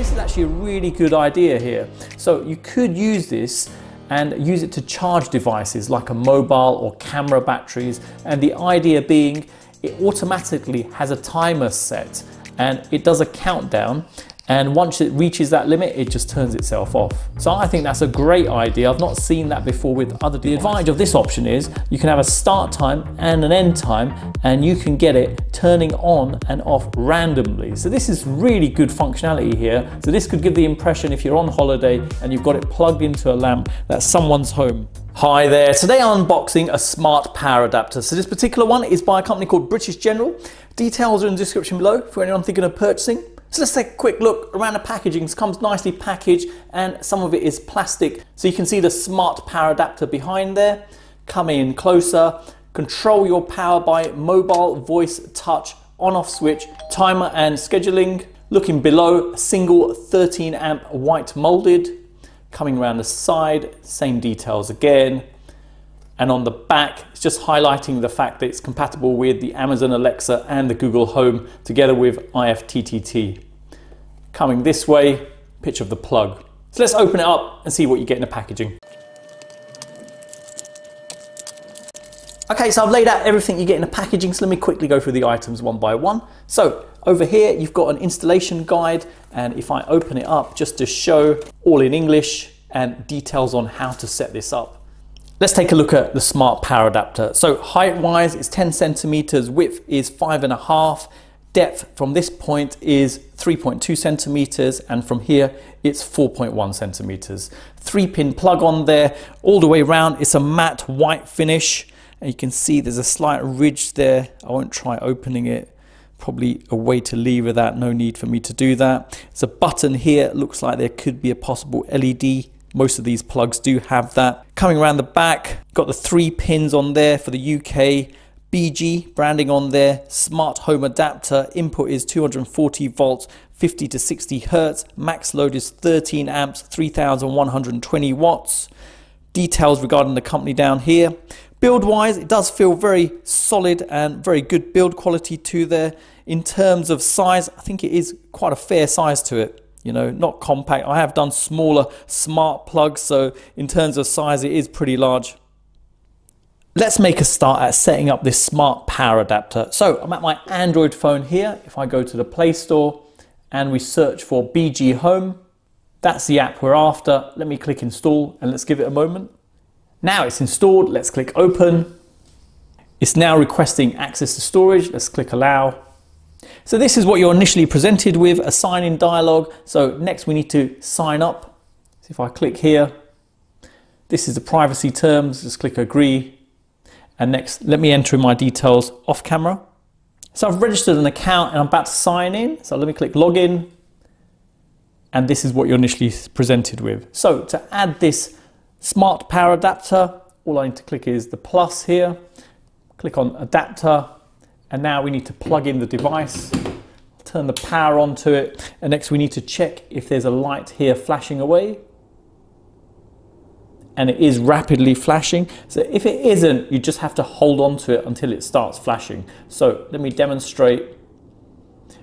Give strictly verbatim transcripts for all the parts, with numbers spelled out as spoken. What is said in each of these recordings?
this is actually a really good idea here. So you could use this and use it to charge devices like a mobile or camera batteries, and the idea being it automatically has a timer set and it does a countdown, and once it reaches that limit it just turns itself off. So I think that's a great idea. I've not seen that before with other devices. The advantage of this option is you can have a start time and an end time, and you can get it turning on and off randomly. So this is really good functionality here. So this could give the impression, if you're on holiday and you've got it plugged into a lamp, that someone's home. Hi there, today I'm unboxing a smart power adapter. So this particular one is by a company called British General. Details are in the description below for anyone thinking of purchasing. So let's take a quick look around the packaging. This comes nicely packaged and some of it is plastic. So you can see the smart power adapter behind there. Come in closer, control your power by mobile voice touch on-off switch, timer and scheduling. Looking below, single thirteen amp white molded. Coming around the side, same details again. And on the back, it's just highlighting the fact that it's compatible with the Amazon Alexa and the Google Home together with I F T T T. Coming this way, picture of the plug. So let's open it up and see what you get in the packaging. Okay, so I've laid out everything you get in the packaging, so let me quickly go through the items one by one. So over here, you've got an installation guide, and if I open it up just to show, all in English and details on how to set this up. Let's take a look at the smart power adapter. So height wise it's ten centimeters, width is five and a half, depth from this point is three point two centimeters, and from here it's four point one centimeters. Three pin plug on there, all the way around it's a matte white finish, and you can see there's a slight ridge there. I won't try opening it, probably a way to lever that, no need for me to do that. It's a button here, it looks like there could be a possible L E D. Most of these plugs do have that. Coming around the back, got the three pins on there for the U K, B G branding on there, smart home adapter, input is two hundred forty volts, fifty to sixty hertz, max load is thirteen amps, three thousand one hundred twenty watts. Details regarding the company down here. Build wise, it does feel very solid and very good build quality to there. In terms of size, I think it is quite a fair size to it. You know, not compact. I have done smaller smart plugs, so in terms of size it is pretty large. Let's make a start at setting up this smart power adapter. So I'm at my Android phone here. If I go to the Play Store and we search for B G Home, that's the app we're after. Let me click install and let's give it a moment. Now it's installed, let's click open. It's now requesting access to storage, let's click allow. So this is what you're initially presented with, a sign-in dialog. So next we need to sign up. So if I click here, this is the privacy terms, just click agree. And next, let me enter in my details off camera. So I've registered an account and I'm about to sign in. So let me click login. And this is what you're initially presented with. So to add this smart power adapter, all I need to click is the plus here. Click on adapter. And now we need to plug in the device, turn the power onto it, and next we need to check if there's a light here flashing away. And it is rapidly flashing, so if it isn't, you just have to hold on to it until it starts flashing. So let me demonstrate.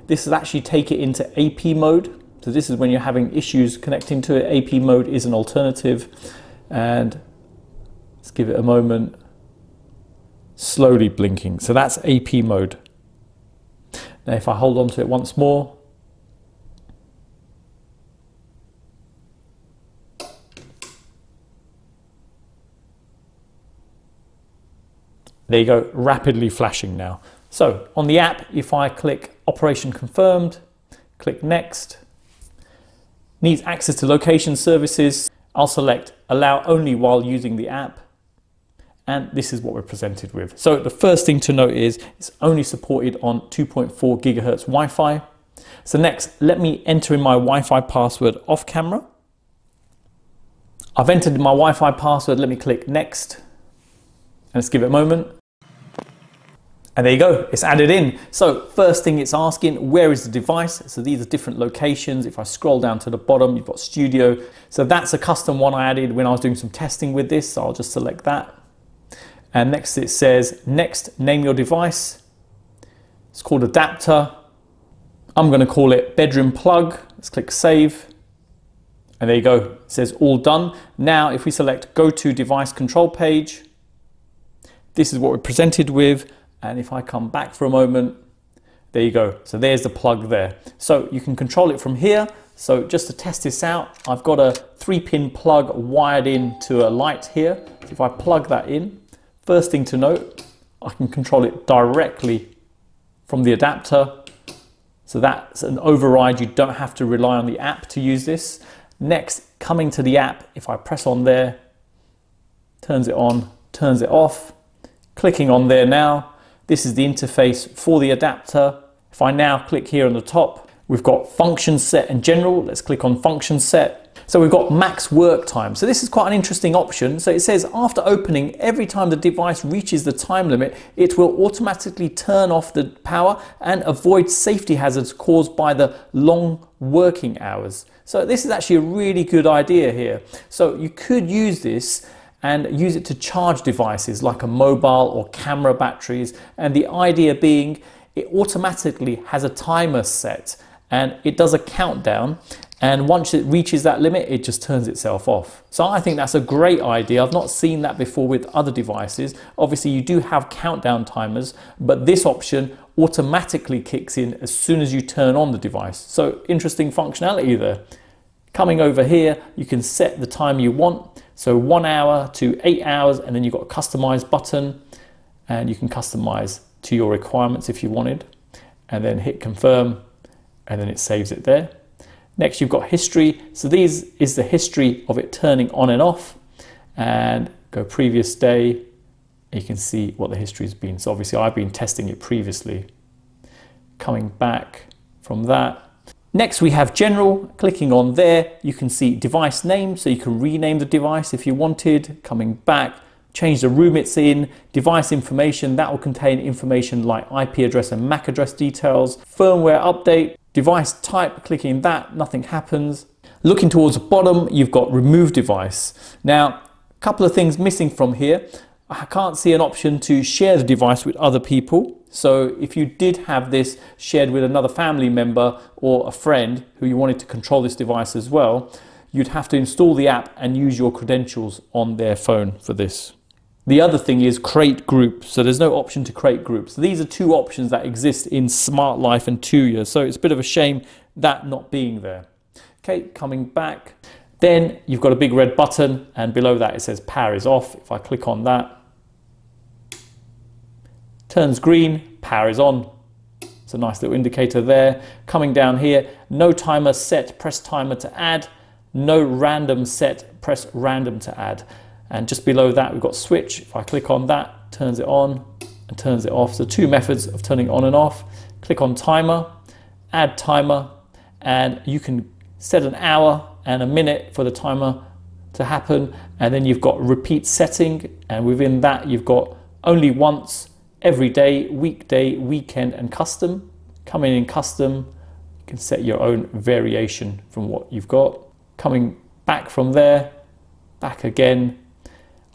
This will actually take it into A P mode, so this is when you're having issues connecting to it. A P mode is an alternative, and let's give it a moment. Slowly blinking, so that's A P mode. Now if I hold on to it once more, there you go, rapidly flashing now. So on the app, if I click operation confirmed, click next, needs access to location services, I'll select allow only while using the app. And this is what we're presented with. So the first thing to note is it's only supported on two point four gigahertz Wi-Fi. So next, let me enter in my Wi-Fi password off camera. I've entered my Wi-Fi password, let me click next. And let's give it a moment. And there you go, it's added in. So first thing it's asking, where is the device? So these are different locations. If I scroll down to the bottom, you've got studio. So that's a custom one I added when I was doing some testing with this. So I'll just select that. And next it says, next, name your device. It's called adapter. I'm going to call it bedroom plug. Let's click save. And there you go, it says all done. Now, if we select go to device control page, this is what we're presented with. And if I come back for a moment, there you go. So there's the plug there. So you can control it from here. So just to test this out, I've got a three pin plug wired into a light here. So if I plug that in, first thing to note, I can control it directly from the adapter. So that's an override. You don't have to rely on the app to use this. Next, coming to the app, if I press on there, turns it on, turns it off, clicking on there now, this is the interface for the adapter. If I now click here on the top, we've got function set and general. Let's click on function set. So we've got max work time. So this is quite an interesting option. So it says after opening, every time the device reaches the time limit, it will automatically turn off the power and avoid safety hazards caused by the long working hours. So this is actually a really good idea here. So you could use this and use it to charge devices like a mobile or camera batteries. And the idea being it automatically has a timer set and it does a countdown. And once it reaches that limit, it just turns itself off. So I think that's a great idea. I've not seen that before with other devices. Obviously you do have countdown timers, but this option automatically kicks in as soon as you turn on the device. So interesting functionality there. Coming over here, you can set the time you want. So one hour to eight hours, and then you've got a customize button and you can customize to your requirements if you wanted, and then hit confirm and then it saves it there. Next, you've got history. So these is the history of it turning on and off, and go previous day. You can see what the history has been. So obviously I've been testing it previously. Coming back from that. Next, we have general. Clicking on there, you can see device name. So you can rename the device if you wanted. Coming back, change the room it's in, device information. That will contain information like I P address and M A C address details, firmware update, device type, clicking that, nothing happens. Looking towards the bottom, you've got remove device. Now, a couple of things missing from here. I can't see an option to share the device with other people. So if you did have this shared with another family member or a friend who you wanted to control this device as well, you'd have to install the app and use your credentials on their phone for this. The other thing is create group. So there's no option to create groups. These are two options that exist in Smart Life and Tuya. So it's a bit of a shame that not being there. Okay, coming back. Then you've got a big red button and below that it says power is off. If I click on that, turns green, power is on. It's a nice little indicator there. Coming down here, no timer set, press timer to add. No random set, press random to add. And just below that, we've got switch. If I click on that, turns it on and turns it off. So two methods of turning on and off. Click on timer, add timer, and you can set an hour and a minute for the timer to happen. And then you've got repeat setting. And within that, you've got only once, every day, weekday, weekend, and custom. Coming in custom, you can set your own variation from what you've got. Coming back from there, back again.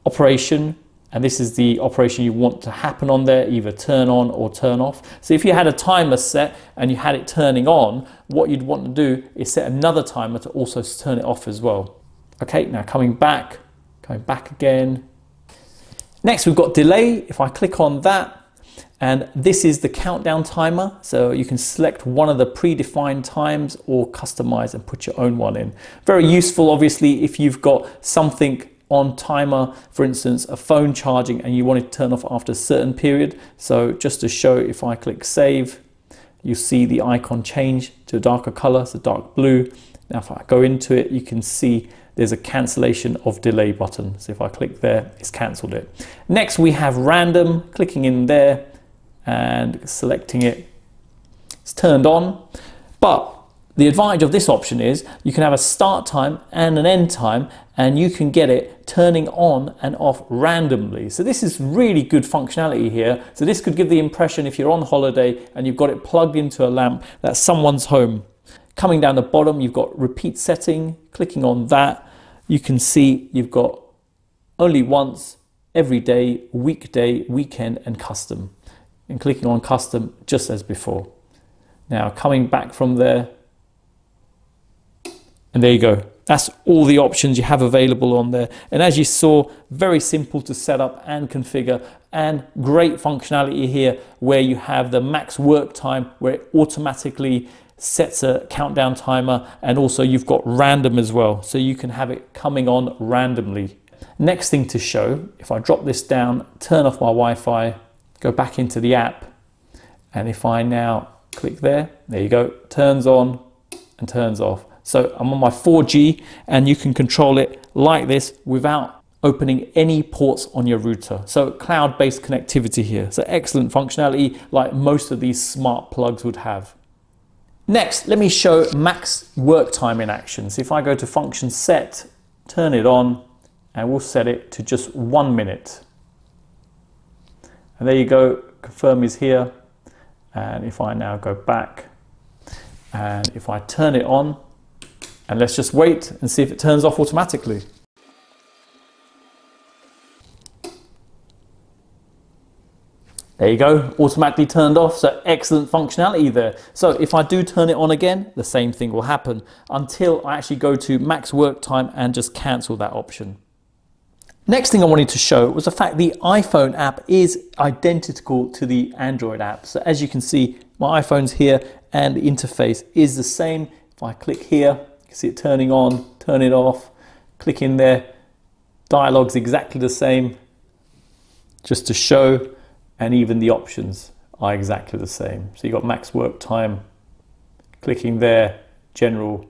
Operation, and this is the operation you want to happen on there, either turn on or turn off. So if you had a timer set and you had it turning on, what you'd want to do is set another timer to also turn it off as well. Okay, now coming back, coming back again. Next, we've got delay. If I click on that, and this is the countdown timer. So you can select one of the predefined times or customize and put your own one in. Very useful, obviously, if you've got something on timer, for instance, a phone charging, and you want it to turn off after a certain period. So just to show, if I click save, you see the icon change to a darker color, so dark blue. Now, if I go into it, you can see there's a cancellation of delay button. So if I click there, it's canceled it. Next, we have random, clicking in there and selecting it. It's turned on, but the advantage of this option is you can have a start time and an end time, and you can get it turning on and off randomly. So this is really good functionality here. So this could give the impression, if you're on holiday and you've got it plugged into a lamp, that's someone's home. Coming down the bottom, you've got repeat setting. Clicking on that, you can see you've got only once, every day, weekday, weekend, and custom. And clicking on custom just as before. Now coming back from there, And there you go. That's all the options you have available on there. And as you saw, very simple to set up and configure, and great functionality here where you have the max work time where it automatically sets a countdown timer, and also you've got random as well. So you can have it coming on randomly. Next thing to show, if I drop this down, turn off my Wi-Fi, go back into the app, and if I now click there, there you go, turns on and turns off. So I'm on my four G, and you can control it like this without opening any ports on your router. So cloud-based connectivity here. So excellent functionality like most of these smart plugs would have. Next, let me show max work time in action. So if I go to function set, turn it on, and we'll set it to just one minute. And there you go, confirm is here. And if I now go back, and if I turn it on, and let's just wait and see if it turns off automatically. There you go, automatically turned off, so excellent functionality there. So if I do turn it on again, the same thing will happen until I actually go to max work time and just cancel that option. Next thing I wanted to show was the fact the iPhone app is identical to the Android app. So as you can see, my iPhone's here and the interface is the same. If I click here, you can see it turning on, turn it off, click in there, dialogue's exactly the same, just to show, and even the options are exactly the same. So you've got max work time, clicking there, general.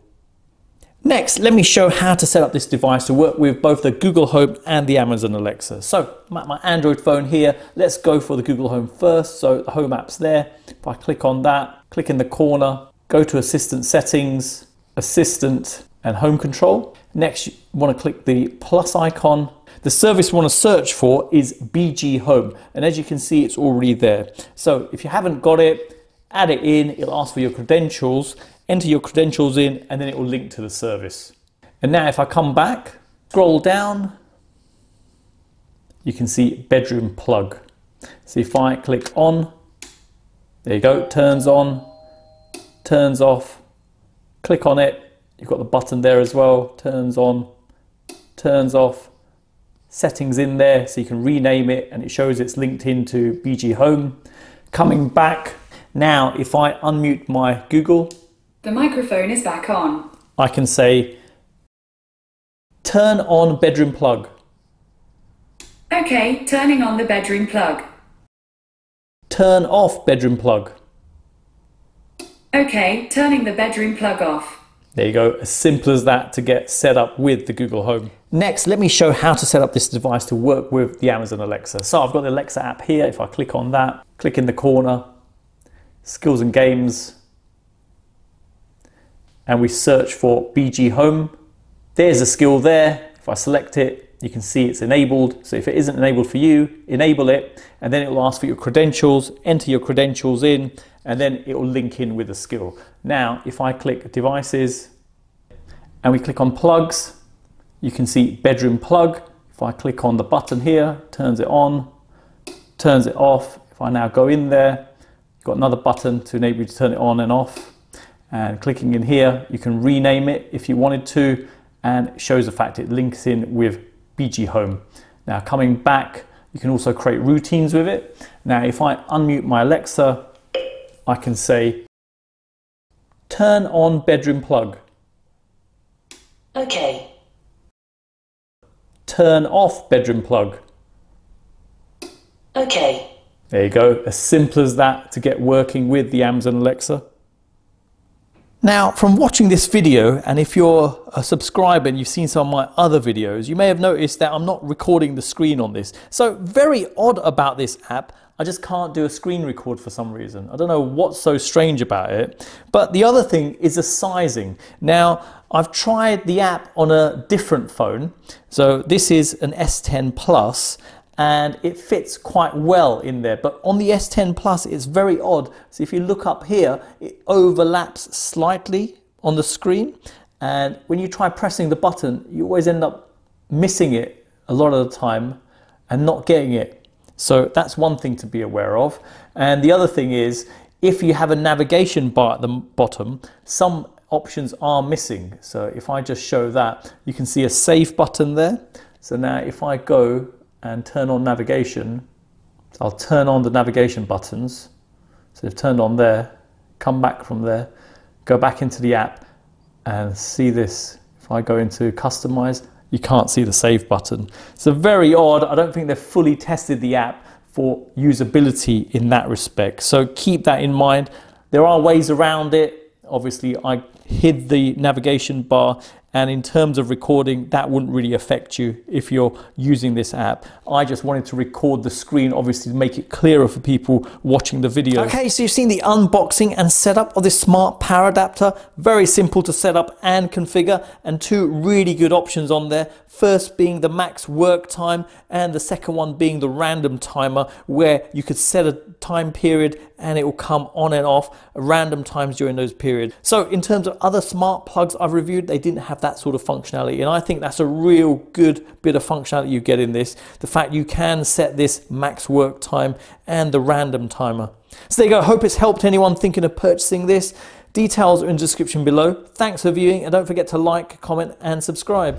Next, let me show how to set up this device to work with both the Google Home and the Amazon Alexa. So I'm at my Android phone here. Let's go for the Google Home first. So the Home app's there. If I click on that, click in the corner, go to Assistant Settings, Assistant and Home Control. Next, you want to click the plus icon. The service we want to search for is B G Home. And as you can see, it's already there. So if you haven't got it, add it in, it'll ask for your credentials, enter your credentials in, and then it will link to the service. And now if I come back, scroll down, you can see bedroom plug. So if I click on, there you go, turns on, turns off, click on it, you've got the button there as well, turns on, turns off, settings in there so you can rename it, and it shows it's linked into B G Home. Coming back, now if I unmute my Google, the microphone is back on. I can say, turn on bedroom plug. Okay, turning on the bedroom plug. Turn off bedroom plug. Okay, turning the bedroom plug off. There you go, as simple as that to get set up with the Google Home. Next, let me show how to set up this device to work with the Amazon Alexa. So I've got the Alexa app here. If I click on that, click in the corner, skills and games, and we search for B G Home. There's a skill there. If I select it, you can see it's enabled. So if it isn't enabled for you, enable it, and then it will ask for your credentials, enter your credentials in, and then it will link in with the skill. Now, if I click devices and we click on plugs, you can see bedroom plug. If I click on the button here, turns it on, turns it off. If I now go in there, you've got another button to enable you to turn it on and off. And clicking in here, you can rename it if you wanted to, and it shows the fact it links in with B G Home. Now coming back, you can also create routines with it. Now if I unmute my Alexa, I can say, turn on bedroom plug. Okay. Turn off bedroom plug. Okay. There you go, as simple as that to get working with the Amazon Alexa. Now, from watching this video, and if you're a subscriber and you've seen some of my other videos, you may have noticed that I'm not recording the screen on this. So very odd about this app, I just can't do a screen record for some reason. I don't know what's so strange about it. But the other thing is the sizing. Now, I've tried the app on a different phone. So this is an S ten Plus. And it fits quite well in there, but on the S ten Plus it's very odd. So if you look up here, it overlaps slightly on the screen, and when you try pressing the button you always end up missing it a lot of the time and not getting it. So that's one thing to be aware of. And the other thing is, if you have a navigation bar at the bottom, some options are missing. So if I just show that, you can see a save button there. So now if I go and turn on navigation, I'll turn on the navigation buttons. So they've turned on there, come back from there, go back into the app and see this. If I go into customize, you can't see the save button. So very odd. I don't think they've fully tested the app for usability in that respect. So keep that in mind. There are ways around it. Obviously, I hid the navigation bar, and in terms of recording, that wouldn't really affect you if you're using this app. I just wanted to record the screen, obviously, to make it clearer for people watching the video. Okay, so you've seen the unboxing and setup of this smart power adapter. Very simple to set up and configure, and two really good options on there. First being the max work time, and the second one being the random timer, where you could set a time period and it will come on and off random times during those periods. So in terms of other smart plugs I've reviewed, they didn't have that sort of functionality, and I think that's a real good bit of functionality you get in this. The fact you can set this max work time and the random timer. So there you go. Hope it's helped anyone thinking of purchasing this. Details are in the description below. Thanks for viewing, and don't forget to like, comment and subscribe.